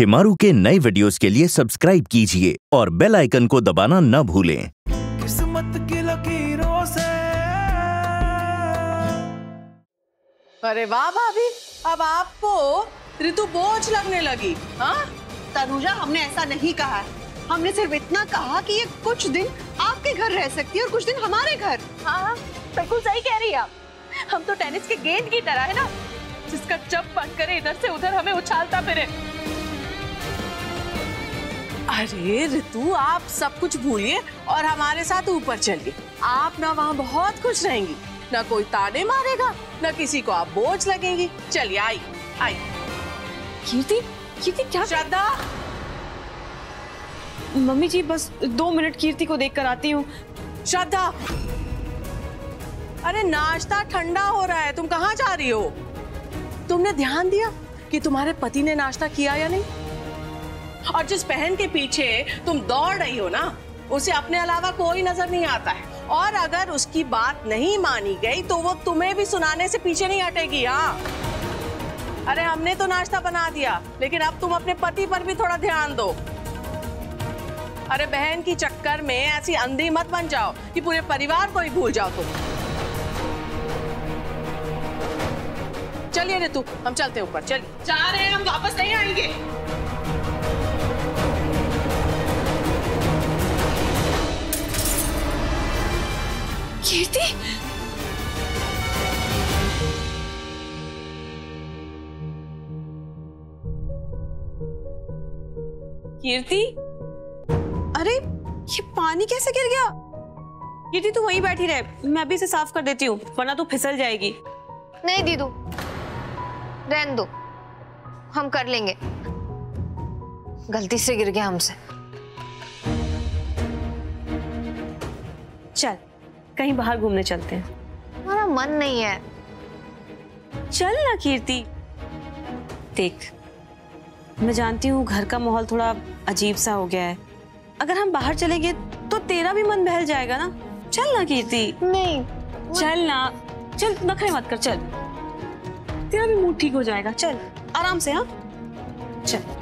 शेमारू के नए वीडियोस के लिए सब्सक्राइब कीजिए और बेल आइकन को दबाना न भूलें। अरे वाह भाभी, अब आपको ऋतु बोझ लगने लगी। हाँ तनुजा, हमने ऐसा नहीं कहा, हमने सिर्फ इतना कहा कि ये कुछ दिन आपके घर रह सकती है और कुछ दिन हमारे घर। हाँ बिल्कुल सही कह रही है आप, हम तो टेनिस के गेंद की तरह है ना, जिसका जब मन करे इधर से उधर हमें उछालता फिरे। अरे ऋतु, आप सब कुछ भूलिए और हमारे साथ ऊपर चलिए। आप ना वहाँ बहुत खुश रहेंगी, ना कोई ताने मारेगा, ना किसी को आप बोझ लगेंगी। चलिए आई आई। कीर्ति, कीर्ति क्या? श्रद्धा। मम्मी जी बस 2 मिनट कीर्ति को देखकर आती हूँ। श्रद्धा, अरे नाश्ता ठंडा हो रहा है, तुम कहाँ जा रही हो? तुमने ध्यान दिया कि तुम्हारे पति ने नाश्ता किया या नहीं? और जिस पहन के पीछे तुम दौड़ रही हो ना, उसे अपने अलावा कोई नजर नहीं आता है, और अगर उसकी बात नहीं मानी गई तो वो तुम्हें भी सुनाने से पीछे नहीं हटेगी। हाँ अरे हमने तो नाश्ता बना दिया, लेकिन अब तुम अपने पति पर भी थोड़ा ध्यान दो। अरे बहन की चक्कर में ऐसी अंधी मत बन जाओ कि पूरे परिवार को ही भूल जाओ तुम। चलिए ऋतु, हम चलते ऊपर, चलिए। जा रहे हैं हम, वापस नहीं आएंगे। कीर्ति, कीर्ति, अरे ये पानी कैसे गिर गया? कीर्ति तू वहीं बैठी रहे, मैं अभी इसे साफ कर देती हूँ, वरना तू फिसल जाएगी। नहीं दीदू, रहने दो, हम कर लेंगे, गलती से गिर गया हमसे। चल कहीं बाहर घूमने चलते हैं। हमारा मन नहीं है। चल ना कीर्ति, देख मैं जानती हूँ घर का माहौल थोड़ा अजीब सा हो गया है, अगर हम बाहर चलेंगे तो तेरा भी मन बहल जाएगा ना। चल ना कीर्ति। नहीं चल ना, चल नखरे मत कर, चल तेरा भी मूड ठीक हो जाएगा। चल आराम से। हाँ चल।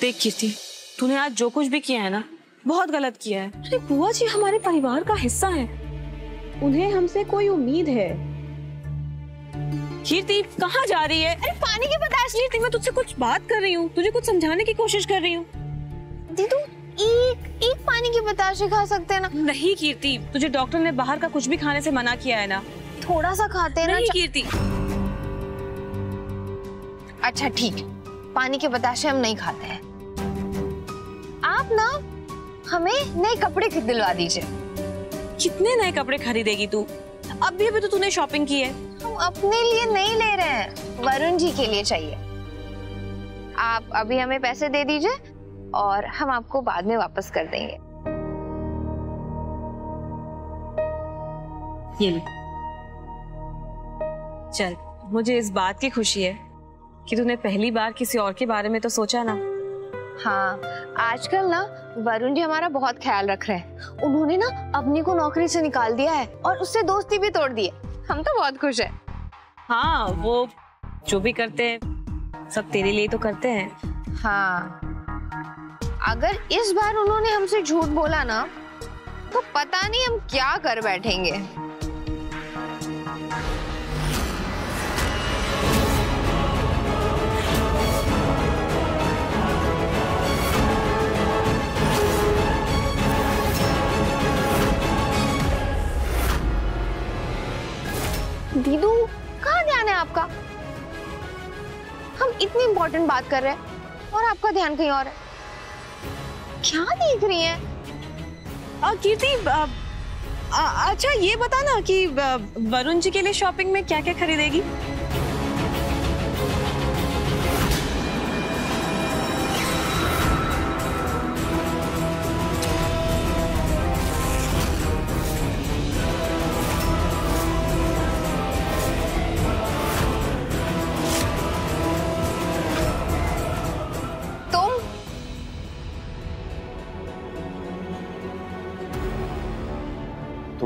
देख कीर्ति, तूने आज जो कुछ भी किया है ना, बहुत गलत किया है। अरे बुआ जी हमारे परिवार का हिस्सा है, उन्हें हमसे कोई उम्मीद है। कीर्ति कहाँ जा रही है? अरे पानी की बताश। कीर्ति मैं तुझसे कुछ बात कर रही हूँ, तुझे कुछ समझाने की कोशिश कर रही हूँ। दीदू एक एक पानी की बताश खा सकते हैं ना। नहीं कीर्ति, तुझे डॉक्टर ने बाहर का कुछ भी खाने से मना किया है ना, थोड़ा सा खाते हैं ना। कीर्ति अच्छा ठीक, पानी के बताशे हम नहीं खाते हैं। आप ना हमें नए कपड़े दिलवा दीजिए। कितने नए कपड़े खरीदेगी तू? अभी तो तूने शॉपिंग की है। हम अपने लिए नहीं ले रहे हैं, वरुण जी के लिए चाहिए। आप अभी हमें पैसे दे दीजिए और हम आपको बाद में वापस कर देंगे। ये ले। चल मुझे इस बात की खुशी है कि तूने पहली बार किसी और के बारे में तो सोचा ना। हाँ आजकल ना वरुण जी हमारा बहुत ख्याल रख रहे हैं, उन्होंने ना अवनी को नौकरी से निकाल दिया है और उससे दोस्ती भी तोड़ दी है। हम तो बहुत खुश हैं। हाँ वो जो भी करते हैं सब तेरे लिए तो करते हैं। हाँ अगर इस बार उन्होंने हमसे झूठ बोला ना तो पता नहीं हम क्या कर बैठेंगे। दीदू कहाँ ध्यान है आपका? हम इतनी इम्पोर्टेंट बात कर रहे हैं और आपका ध्यान कहीं और है। क्या देख रही है? कीर्ति अच्छा ये बता ना कि वरुण जी के लिए शॉपिंग में क्या क्या खरीदेगी?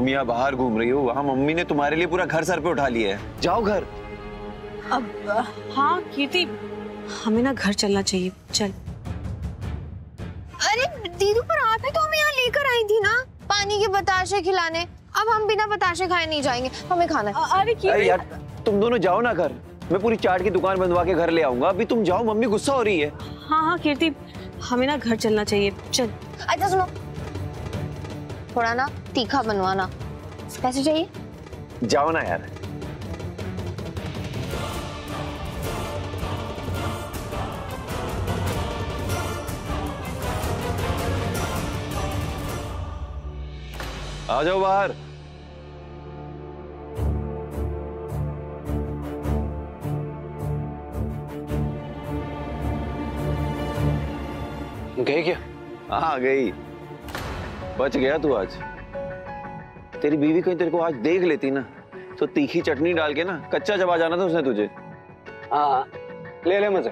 मियाँ बाहर घूम रही हो, वहाँ मम्मी ने तुम्हारे लिए पूरा घर सर पे उठा लिया है। जाओ घर। अब हाँ कीर्ति, हमें ना घर चलना चाहिए, चल। अरे दीदू, पर आपने तो हमें यहाँ लेकर आई थी ना पानी के बताशे खिलाने। अब हम बिना बताशे खाए नहीं जाएंगे, हमें खाना है। अरे यार तुम दोनों जाओ ना घर, मैं पूरी चाट की दुकान बंधवा के घर ले आऊंगा। अभी तुम जाओ, मम्मी गुस्सा हो रही है। हाँ हाँ कीर्ति, हमें ना घर चलना चाहिए, चल। अच्छा सुनो, थोड़ा ना तीखा बनवाना। कैसे चाहिए? जाओ ना यार। आ जाओ बाहर। गई क्या? हाँ गई, बच गया तू। आज तेरी बीवी कहीं तेरे को आज देख लेती ना तो तीखी चटनी डाल के ना कच्चा चबा जाना था उसने तुझे। हाँ ले ले मजे।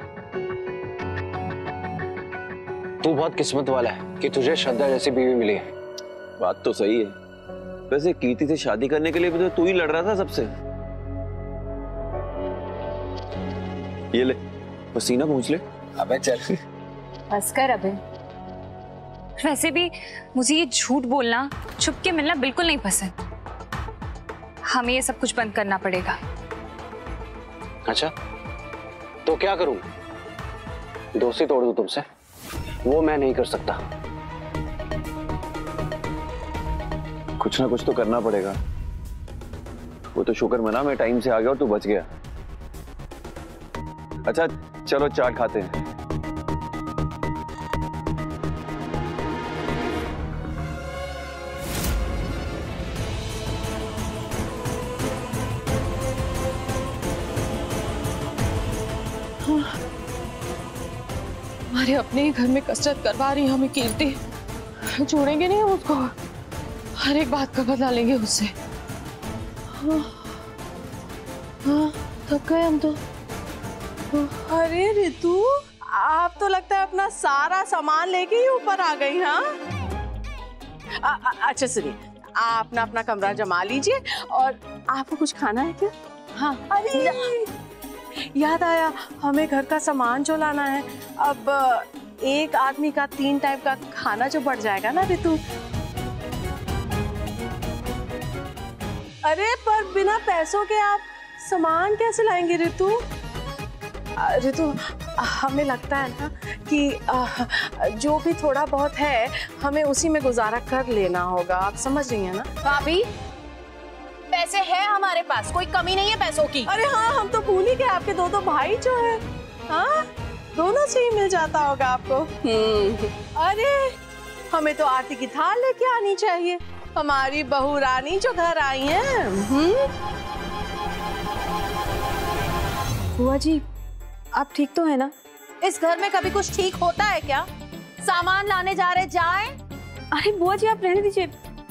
तू बहुत किस्मत वाला है कि तुझे श्रद्धा जैसी बीवी मिली है। बात तो सही है। वैसे कीर्ति से शादी करने के लिए भी तो तू ही लड़ रहा था सबसे। ये ले पसीना पूछ ले। अबे चल बस कर अबे। वैसे भी मुझे ये झूठ बोलना, छुप के मिलना बिल्कुल नहीं पसंद। हमें ये सब कुछ बंद करना पड़ेगा। अच्छा तो क्या करूं? दोस्ती तोड़ दूं तुमसे? वो मैं नहीं कर सकता। कुछ ना कुछ तो करना पड़ेगा। वो तो शुक्र मना मैं टाइम से आ गया और तू बच गया। अच्छा चलो चाट खाते हैं। अरे अपने ही घर में कसरत करवा रही हमें कीर्ति। छोड़ेंगे नहीं उसको, हर एक बात का बदला लेंगे उससे। हाँ हाँ थक गए हम तो। अरे रितु, आप तो लगता है अपना सारा सामान लेके ही ऊपर आ गई। हाँ अच्छा सुनिए, आप ना अपना कमरा जमा लीजिए। और आपको कुछ खाना है क्या? हाँ अरे याद आया, हमें घर का सामान जो लाना है। अब एक आदमी का 3 टाइप का खाना जो बढ़ जाएगा ना रितु। अरे पर बिना पैसों के आप सामान कैसे लाएंगे रितु? रितु हमें लगता है ना कि जो भी थोड़ा बहुत है हमें उसी में गुजारा कर लेना होगा। आप समझ रही हैं ना भाभी? पैसे है हमारे पास, कोई कमी नहीं है पैसों की। अरे हाँ हम तो भूल ही गए, आपके दो भाई जो है। हाँ दोनों से ही मिल जाता होगा आपको। अरे हमें तो आरती की थाल लेके आनी चाहिए, हमारी बहू रानी जो घर आई है। बुआ जी आप ठीक तो है ना? इस घर में कभी कुछ ठीक होता है क्या? सामान लाने जा रहे जाए। अरे बुआ जी आप रहने दीजिए,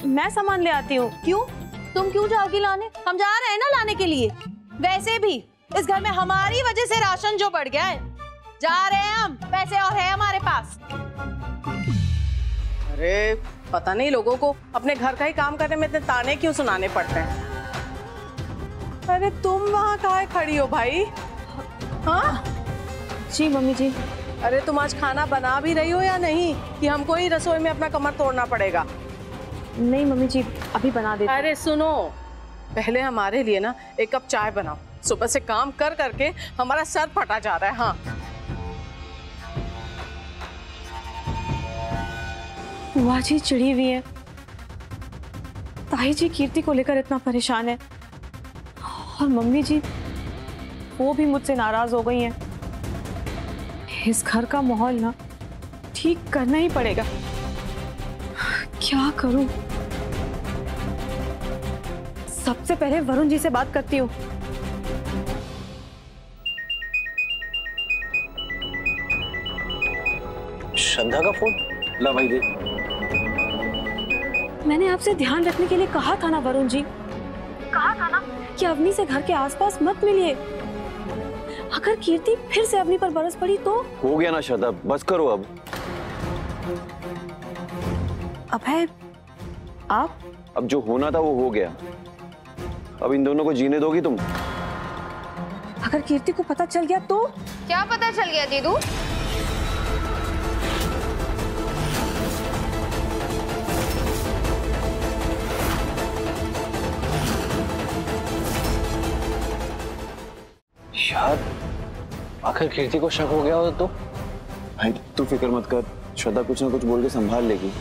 मैं सामान ले आती हूँ। क्यों तुम क्यों जाओगी लाने? हम जा रहे हैं ना लाने के लिए। वैसे भी इस घर में हमारी वजह से राशन जो बढ़ गया है, जा रहे हैं हम, पैसे और है हमारे पास। अरे पता नहीं लोगों को अपने घर का ही काम करने में इतने ताने क्यों सुनाने पड़ते हैं। अरे तुम वहाँ कहाँ खड़ी हो भाई? हाँ जी मम्मी जी। अरे तुम आज खाना बना भी रही हो या नहीं कि हमको ही रसोई में अपना कमर तोड़ना पड़ेगा? नहीं मम्मी जी अभी बना देते। अरे सुनो, पहले हमारे लिए ना एक कप चाय बनाओ। सुबह से काम कर करके हमारा सर फटा जा रहा है। हाँ वाह जी चिड़ी हुई है। ताई जी कीर्ति को लेकर इतना परेशान है और मम्मी जी वो भी मुझसे नाराज हो गई हैं। इस घर का माहौल ना ठीक करना ही पड़ेगा। क्या करूं? सबसे पहले वरुण जी से बात करती हूँ। श्रद्धा का फोन ला भाई दे। मैंने आपसे ध्यान रखने के लिए कहा था ना वरुण जी, कहा था ना कि अवनी से घर के आसपास मत मिलिए। अगर कीर्ति फिर से अवनी पर बरस पड़ी तो? हो गया ना श्रद्धा, बस करो। अब है आप अब जो होना था वो हो गया, अब इन दोनों को जीने दोगी तुम? अगर कीर्ति को पता चल गया तो? क्या पता चल गया दीदू? शायद आखिर कीर्ति को शक हो गया हो तो? भाई तू फिक्र मत कर, श्रद्धा कुछ ना कुछ बोल के संभाल लेगी।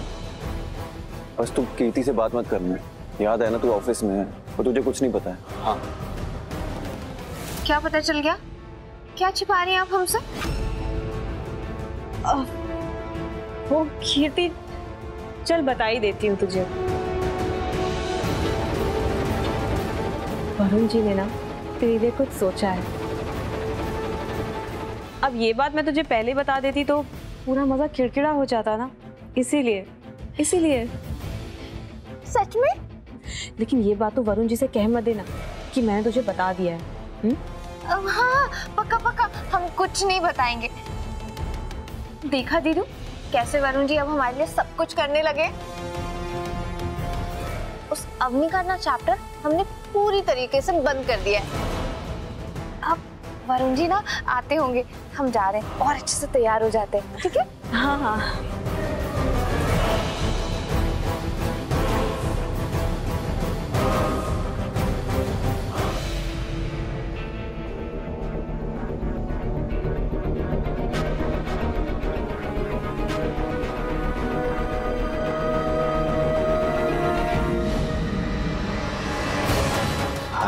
बस तू कीर्ति से बात मत करना, याद है ना तू ऑफिस में है और तुझे कुछ नहीं पता है। हाँ। क्या पता चल गया? क्या छिपा रहे हैं आप हमसे? वो कीर्ति, चल बता ही देती हूँ तुझे। वरुण जी ने ना तेरे लिए कुछ सोचा है। अब ये बात मैं तुझे पहले बता देती तो पूरा मजा खिड़खिड़ा हो जाता ना, इसीलिए। सच में? लेकिन ये बात तो वरुण जी से कह मत देना कि मैंने तुझे बता दिया है। हाँ पक्का पक्का, हम कुछ नहीं बताएंगे। देखा दीदू कैसे वरुण जी अब हमारे लिए सब कुछ करने लगे। उस अवनी का ना चैप्टर हमने पूरी तरीके से बंद कर दिया है। अब वरुण जी ना आते होंगे, हम जा रहे हैं और अच्छे से तैयार हो जाते हैं, ठीक है? हाँ हाँ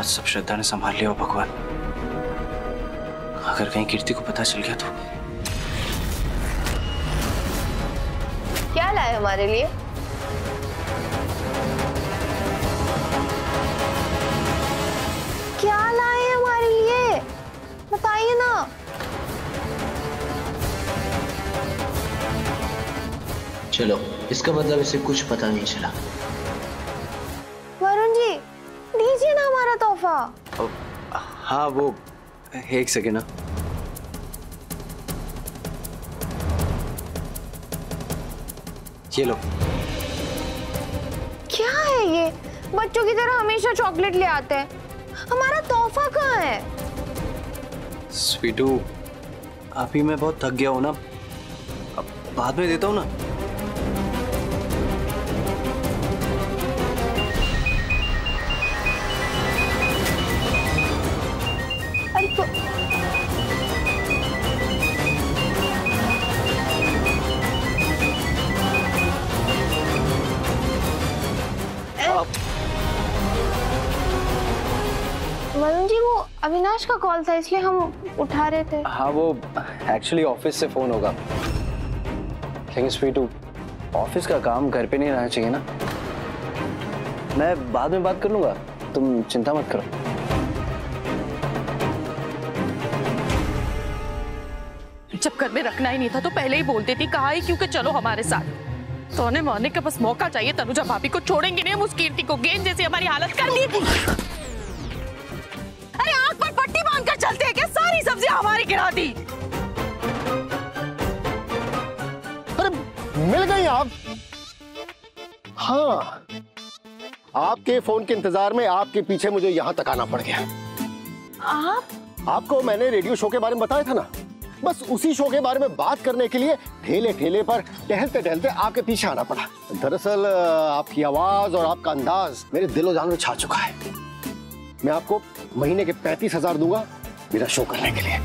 सब श्रद्धा ने संभाल लिया। भगवान, अगर कहीं कीर्ति को पता चल गया तो? क्या लाए हमारे लिए? क्या लाए हमारे लिए बताइए ना। चलो, इसका मतलब इसे कुछ पता नहीं चला। वरुण जी दीजिए ना हमारा तोहफा। हाँ वो एक सेकेंड ना। ये लो। क्या है ये? बच्चों की तरह हमेशा चॉकलेट ले आते हैं, हमारा तोहफा कहाँ है? स्वीटू अभी मैं बहुत थक गया हूँ ना, अब बाद में देता हूँ ना। वरुण जी वो अविनाश का कॉल था इसलिए हम उठा रहे थे। हाँ वो एक्चुअली ऑफिस से फोन होगा, लेकिन स्वीटू ऑफिस का काम घर पे नहीं रहना चाहिए ना। मैं बाद में बात कर लूंगा, तुम चिंता मत करो। जब घर में रखना ही नहीं था तो पहले ही बोल देती, कहा ही क्योंकि चलो हमारे साथ। सोने मारने का बस मौका चाहिए। तनुजा भाभी को छोड़ेंगे नहीं हम, उस कीर्ति को गेंद जैसी हमारी हालत कर दी थी। चलते हैं क्या? सारी सब्जियां हमारी गिरा दी। अरे मिल गई आप। हाँ आपके फोन के इंतजार में आपके पीछे मुझे यहाँ तक आना पड़ गया। आपको मैंने रेडियो शो के बारे में बताया था ना, बस उसी शो के बारे में बात करने के लिए ठेले ठेले पर टहलते टहलते आपके पीछे आना पड़ा। दरअसल आपकी आवाज और आपका अंदाज मेरे दिलो जान में छा चुका है। मैं आपको महीने के 35,000 दूंगा मेरा शो करने के लिए।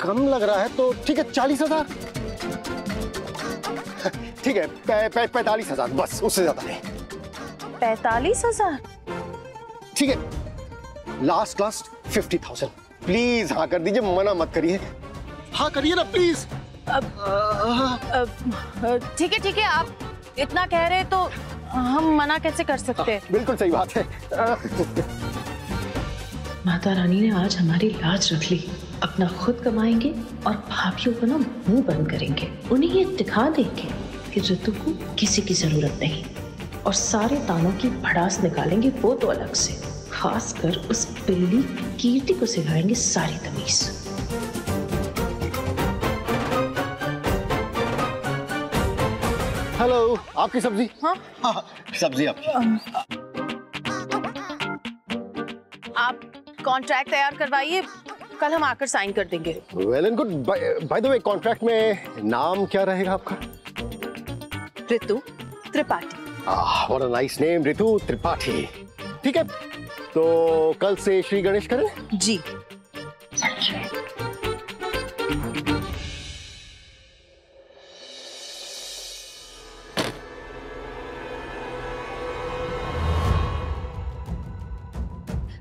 कम लग रहा है तो ठीक है 40,000। ठीक है 45,000, बस उससे ज्यादा नहीं। 45,000 ठीक है। Last 50,000 please. हाँ कर दीजिए, मना मत करिए। हाँ करिए ना प्लीज। ठीक है आप इतना कह रहे तो हम मना कैसे कर सकते हैं? बिल्कुल सही बात है। माता रानी ने आज हमारी लाज रख ली। अपना खुद कमाएंगे और भाभियों को ना मुंह बंद करेंगे। उन्हें ये दिखा देंगे कि ऋतु को किसी की जरूरत नहीं, और सारे तानों की भड़ास निकालेंगे वो तो अलग से, खासकर उस पिल्ली कीर्ति को सिखाएंगे सारी तमीज। हेलो, आपकी सब्जी? हाँ, सब्जी आपकी। आप कॉन्ट्रैक्ट तैयार करवाइए, कल हम आकर साइन कर देंगे। Well and good. By the way, contract में नाम क्या रहेगा आपका? Ritu Tripathi. What a nice name, Ritu Tripathi. ठीक है, तो कल से श्री गणेश करें? जी।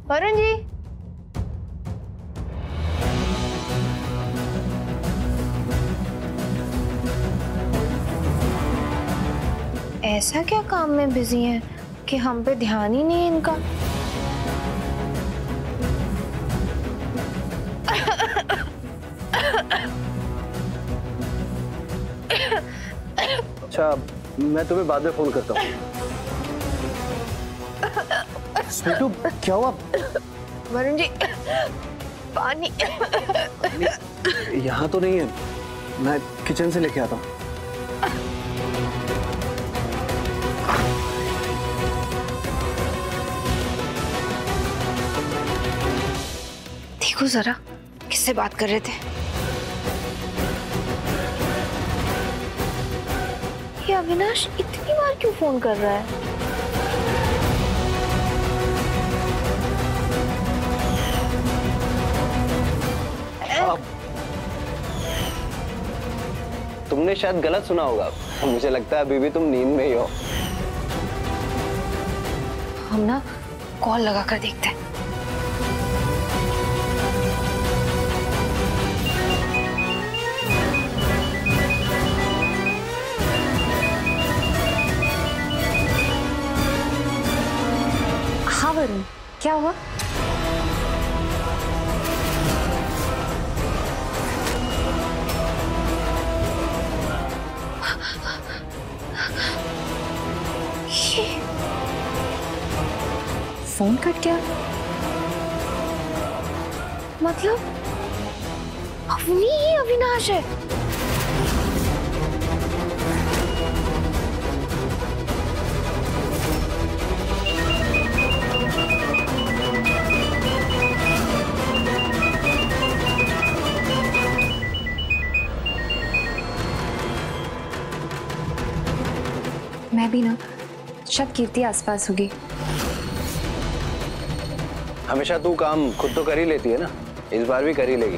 वरुण जी, ऐसा क्या काम में बिजी हैं कि हम पे ध्यान ही नहीं इनका। अच्छा, मैं तुम्हें बाद में फोन करता हूँ। स्वीटू, क्या हुआ? वरुण जी, पानी यहाँ तो नहीं है, मैं किचन से लेके आता हूँ। देखो जरा, किससे बात कर रहे थे? ये अविनाश इतनी बार क्यों फोन कर रहा है? तुमने शायद गलत सुना होगा, मुझे लगता है अभी भी तुम नींद में ही हो। हम ना कॉल लगा कर देखते हैं। हाँ वरुण, क्या हुआ? फोन कट गया? मतलब अवनी ही अविनाश है? मैं भी ना, शायद कीर्ति आसपास होगी। हमेशा तू काम खुद तो कर ही लेती है ना, इस बार भी कर ही लेगी।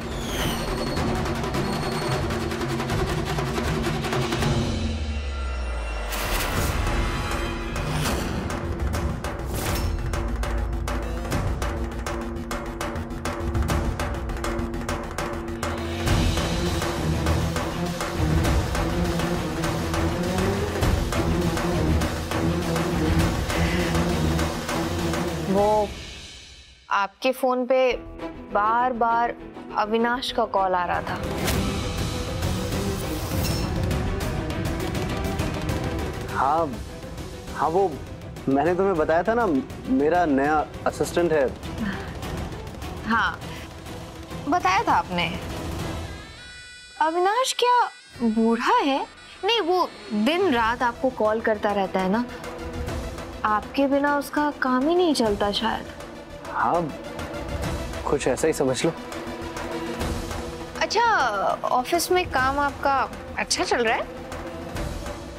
वो आपके फोन पे बार बार अविनाश का कॉल आ रहा था। हाँ, वो मैंने तुम्हें बताया था ना, मेरा नया असिस्टेंट है। हाँ, बताया था आपने। अविनाश क्या बूढ़ा है? नहीं, वो दिन रात आपको कॉल करता रहता है ना, आपके बिना उसका काम ही नहीं चलता शायद। हाँ, कुछ ऐसा ही समझ लो। अच्छा, ऑफिस में काम आपका अच्छा चल रहा है?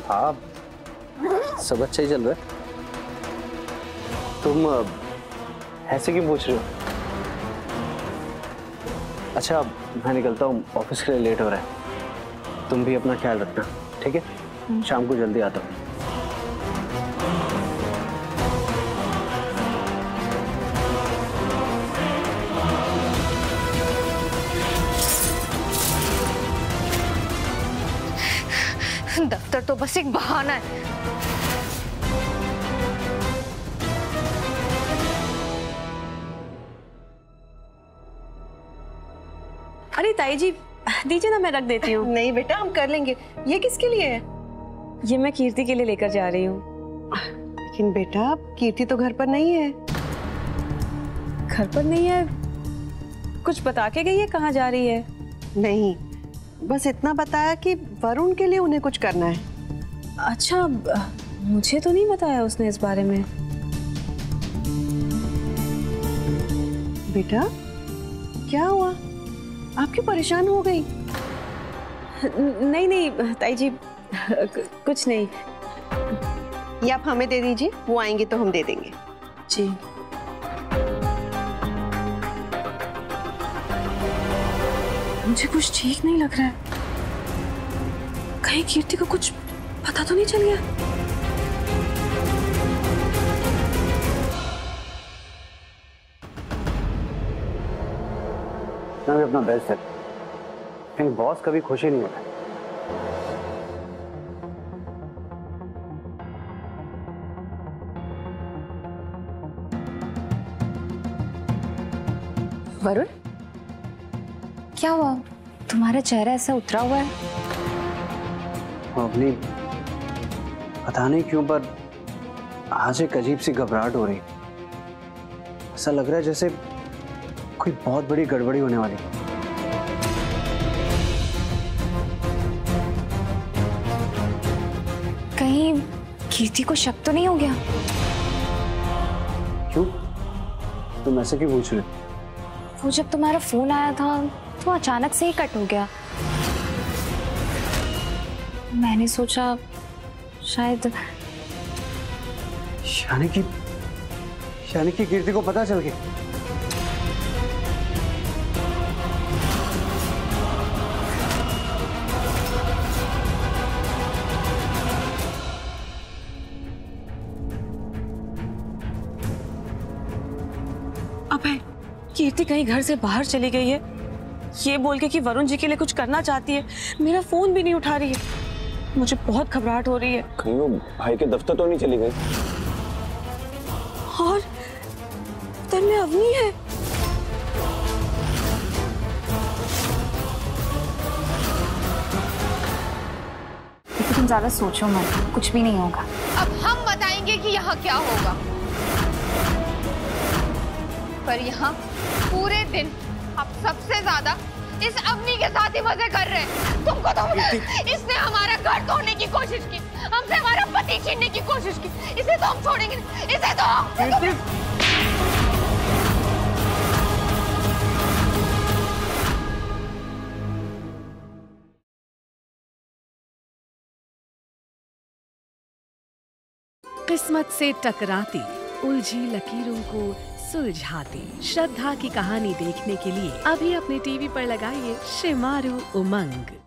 हाँ, सब अच्छा ही चल रहा है। तुम ऐसे क्यों पूछ रहे हो? अच्छा, मैं निकलता हूँ, ऑफिस के लिए लेट हो रहा है। तुम भी अपना ख्याल रखना, ठीक है? शाम को जल्दी आता हूँ। दफ्तर तो बस एक बहाना है। अरे ताई जी, दीजिए ना, मैं रख देती हूँ। नहीं बेटा, हम कर लेंगे। ये किसके लिए है? ये मैं कीर्ति के लिए लेकर जा रही हूँ। लेकिन बेटा, कीर्ति तो घर पर नहीं है। घर पर नहीं है? कुछ बता के गई है कहाँ जा रही है? नहीं, बस इतना बताया कि वरुण के लिए उन्हें कुछ करना है। अच्छा, मुझे तो नहीं बताया उसने इस बारे में। बेटा क्या हुआ, आप क्यों परेशान हो गई? नहीं नहीं ताई जी, कुछ नहीं। ये आप हमें दे दीजिए, वो आएंगे तो हम दे देंगे। जी मुझे कुछ ठीक नहीं लग रहा है, कहीं कीर्ति को कुछ पता तो नहीं चल गया? मैं भी अपना बेस्ट है, लेकिन बॉस कभी खुशी नहीं होता। वरुण क्या हुआ, तुम्हारा चेहरा ऐसा उतरा हुआ है? अवनी पता नहीं क्यों पर आज एक अजीब सी घबराहट हो रही, ऐसा लग रहा है जैसे कोई बहुत बड़ी गड़बड़ी होने वाली है। कहीं कीर्ति को शक तो नहीं हो गया? क्यों, तुम ऐसे क्यों पूछ रहे? वो जब तुम्हारा फोन आया था तो अचानक से ही कट हो गया, मैंने सोचा शायद शाने की कीर्ति को पता चल गया। अबे कीर्ति कहीं घर से बाहर चली गई है ये बोल के कि वरुण जी के लिए कुछ करना चाहती है, मेरा फोन भी नहीं उठा रही है, मुझे बहुत घबराहट हो रही है। कहीं वो भाई के दफ्तर तो नहीं चली गई? और दफ्तर में अवनी है। लेकिन तुम ज्यादा सोचो मत, कुछ भी नहीं होगा। अब हम बताएंगे कि यहाँ क्या होगा, पर यहाँ पूरे दिन आप सबसे ज्यादा इस अवनी के साथ ही मजे कर रहे हैं। तुमको तो इसने हमारा घर तोड़ने की कोशिश की, हमसे हमारा पति छीनने की कोशिश की, इसे तो हम छोड़ेंगे नहीं, इसे तो हम। किस्मत से टकराती उलझी लकीरों को सुलझाती श्रद्धा की कहानी देखने के लिए अभी अपने टीवी पर लगाइए शेमारू उमंग।